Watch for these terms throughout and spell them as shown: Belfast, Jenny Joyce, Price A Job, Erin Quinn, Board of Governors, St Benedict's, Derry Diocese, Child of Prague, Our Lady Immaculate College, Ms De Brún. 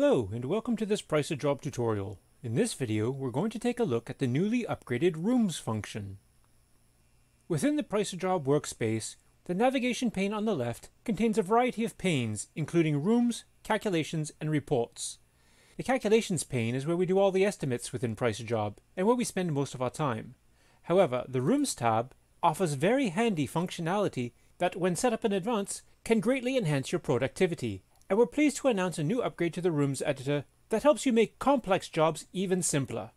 Hello and welcome to this Price A Job tutorial. In this video we're going to take a look at the newly upgraded Rooms function. Within the Price A Job workspace, the navigation pane on the left contains a variety of panes including Rooms, Calculations, and Reports. The Calculations pane is where we do all the estimates within Price A Job and where we spend most of our time. However, the Rooms tab offers very handy functionality that, when set up in advance, can greatly enhance your productivity. And we're pleased to announce a new upgrade to the Rooms editor that helps you make complex jobs even simpler.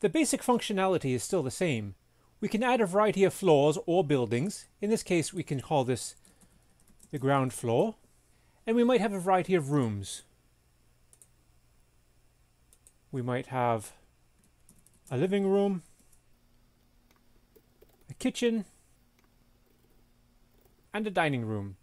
The basic functionality is still the same. We can add a variety of floors or buildings. In this case, we can call this the ground floor, and we might have a variety of rooms. We might have a living room, a kitchen, and a dining room.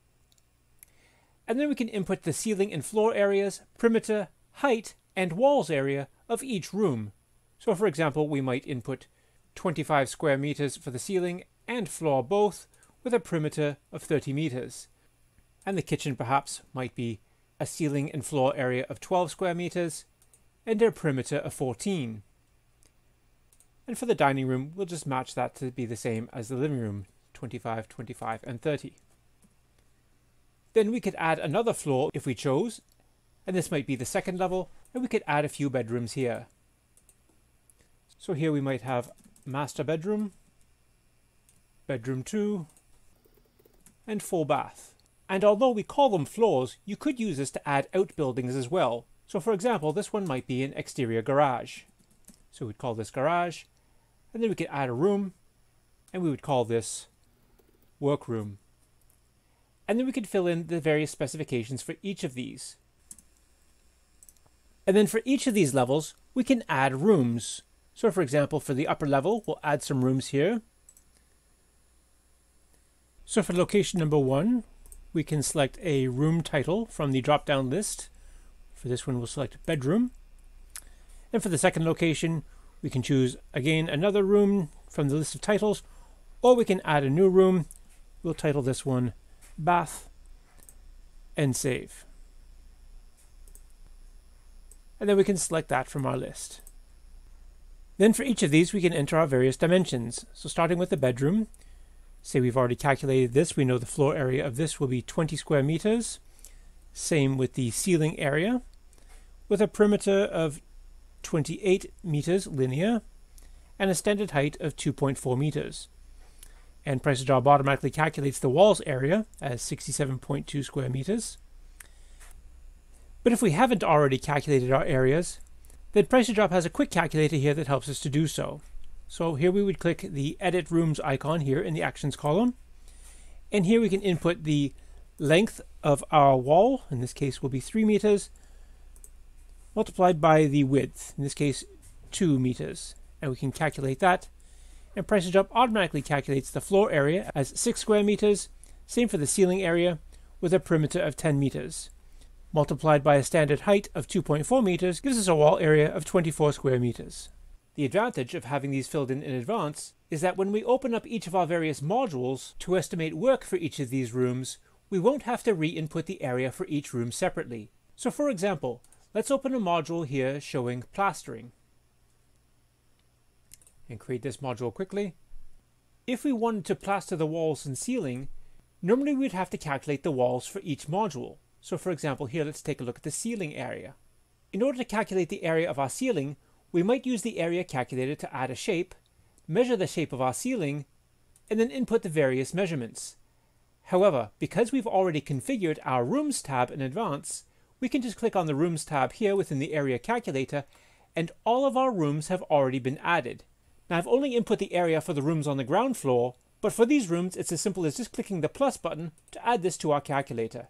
And then we can input the ceiling and floor areas, perimeter, height, and walls area of each room. So for example, we might input 25 square meters for the ceiling and floor both, with a perimeter of 30 meters. And the kitchen perhaps might be a ceiling and floor area of 12 square meters and a perimeter of 14. And for the dining room, we'll just match that to be the same as the living room, 25, 25, and 30. Then we could add another floor if we chose, and this might be the second level, and we could add a few bedrooms here. So here we might have master bedroom, bedroom 2, and full bath. And although we call them floors, you could use this to add outbuildings as well. So for example, this one might be an exterior garage. So we'd call this garage, and then we could add a room, and we would call this workroom. And then we could fill in the various specifications for each of these. And then for each of these levels, we can add rooms. So for example, for the upper level, we'll add some rooms here. So for location number 1, we can select a room title from the drop-down list. For this one, we'll select bedroom. And for the second location, we can choose again another room from the list of titles, or we can add a new room. We'll title this one bath and save, and then we can select that from our list. Then for each of these we can enter our various dimensions. So starting with the bedroom, say we've already calculated this, we know the floor area of this will be 20 square meters, same with the ceiling area, with a perimeter of 28 meters linear and a standard height of 2.4 meters. And Price A Job automatically calculates the walls area as 67.2 square meters. But if we haven't already calculated our areas, then Price A Job has a quick calculator here that helps us to do so. So here we would click the Edit Rooms icon here in the Actions column. And here we can input the length of our wall, in this case will be 3 meters, multiplied by the width, in this case 2 meters. And we can calculate that. And Price A Job automatically calculates the floor area as 6 square meters, same for the ceiling area, with a perimeter of 10 meters. Multiplied by a standard height of 2.4 meters gives us a wall area of 24 square meters. The advantage of having these filled in advance is that when we open up each of our various modules to estimate work for each of these rooms, we won't have to re-input the area for each room separately. So for example, let's open a module here showing plastering, and create this module quickly. If we wanted to plaster the walls and ceiling, normally we'd have to calculate the walls for each module. So for example here, let's take a look at the ceiling area. In order to calculate the area of our ceiling, we might use the area calculator to add a shape, measure the shape of our ceiling, and then input the various measurements. However, because we've already configured our Rooms tab in advance, we can just click on the Rooms tab here within the area calculator, and all of our rooms have already been added. Now I've only input the area for the rooms on the ground floor, but for these rooms it's as simple as just clicking the plus button to add this to our calculator.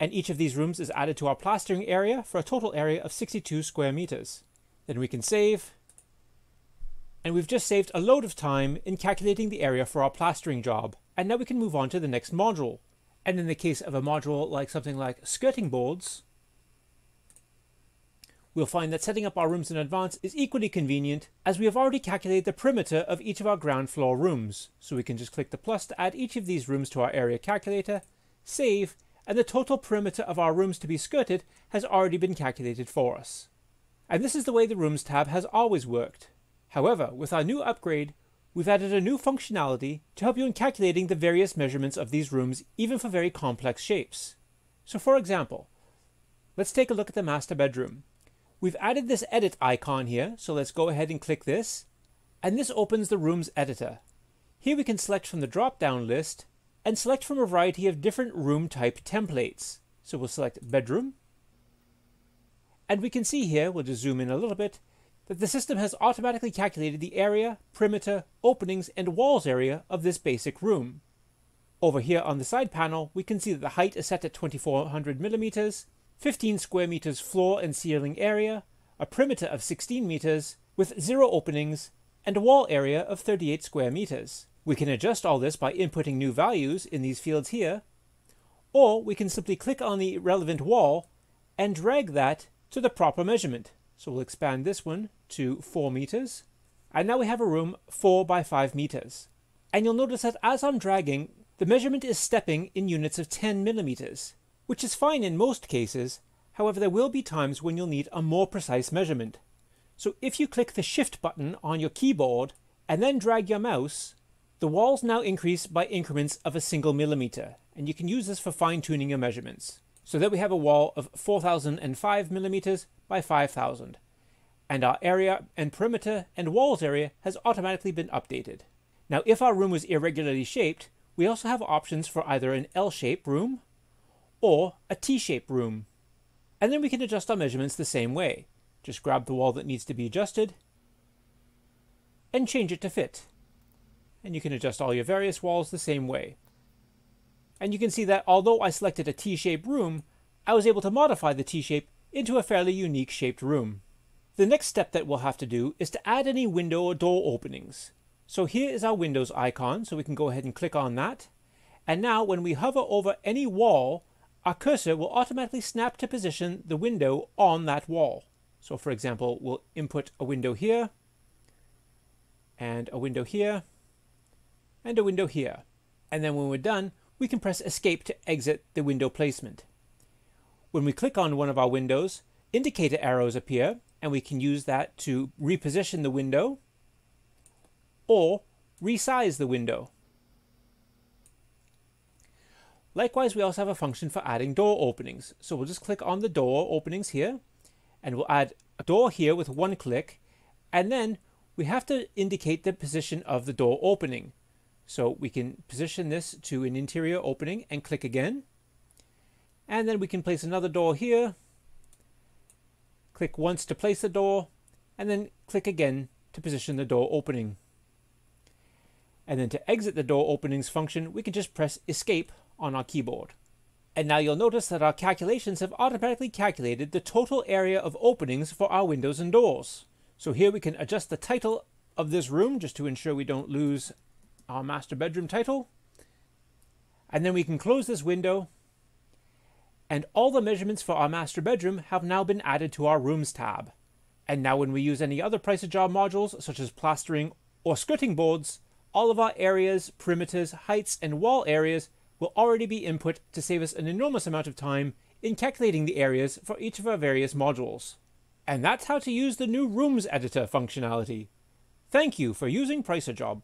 And each of these rooms is added to our plastering area for a total area of 62 square meters. Then we can save, and we've just saved a load of time in calculating the area for our plastering job. And now we can move on to the next module. And in the case of a module like something like skirting boards, we'll find that setting up our rooms in advance is equally convenient, as we have already calculated the perimeter of each of our ground floor rooms. So we can just click the plus to add each of these rooms to our area calculator, save, and the total perimeter of our rooms to be skirted has already been calculated for us. And this is the way the Rooms tab has always worked. However, with our new upgrade, we've added a new functionality to help you in calculating the various measurements of these rooms, even for very complex shapes. So for example, let's take a look at the master bedroom. We've added this edit icon here, so let's go ahead and click this, and this opens the Rooms editor. Here we can select from the drop-down list and select from a variety of different room type templates. So we'll select bedroom, and we can see here, we'll just zoom in a little bit, that the system has automatically calculated the area, perimeter, openings, and walls area of this basic room. Over here on the side panel, we can see that the height is set at 2400 millimeters, 15 square meters floor and ceiling area, a perimeter of 16 meters with 0 openings, and a wall area of 38 square meters. We can adjust all this by inputting new values in these fields here, or we can simply click on the relevant wall and drag that to the proper measurement. So we'll expand this one to 4 meters. And now we have a room 4 by 5 meters. And you'll notice that as I'm dragging, the measurement is stepping in units of 10 millimeters, which is fine in most cases. However, there will be times when you'll need a more precise measurement. So if you click the Shift button on your keyboard and then drag your mouse, the walls now increase by increments of a single millimeter. And you can use this for fine-tuning your measurements. So there we have a wall of 4,005 millimeters by 5,000, and our area and perimeter and walls area has automatically been updated. Now, if our room was irregularly shaped, we also have options for either an L-shaped room or a T-shaped room. And then we can adjust our measurements the same way. Just grab the wall that needs to be adjusted and change it to fit. And you can adjust all your various walls the same way. And you can see that although I selected a T-shaped room, I was able to modify the T-shape into a fairly unique shaped room. The next step that we'll have to do is to add any window or door openings. So here is our windows icon, so we can go ahead and click on that. And now when we hover over any wall, our cursor will automatically snap to position the window on that wall. So for example, we'll input a window here, and a window here, and a window here. And then when we're done, we can press Escape to exit the window placement. When we click on one of our windows, indicator arrows appear, and we can use that to reposition the window or resize the window. Likewise, we also have a function for adding door openings. So we'll just click on the door openings here, and we'll add a door here with one click, and then we have to indicate the position of the door opening. So we can position this to an interior opening and click again. And then we can place another door here, click once to place the door, and then click again to position the door opening. And then to exit the door openings function, we can just press Escape on our keyboard. And now you'll notice that our calculations have automatically calculated the total area of openings for our windows and doors. So here we can adjust the title of this room just to ensure we don't lose our master bedroom title. And then we can close this window. And all the measurements for our master bedroom have now been added to our Rooms tab. And now when we use any other Price A Job modules, such as plastering or skirting boards, all of our areas, perimeters, heights, and wall areas will already be input to save us an enormous amount of time in calculating the areas for each of our various modules. And that's how to use the new Rooms editor functionality. Thank you for using Price A Job.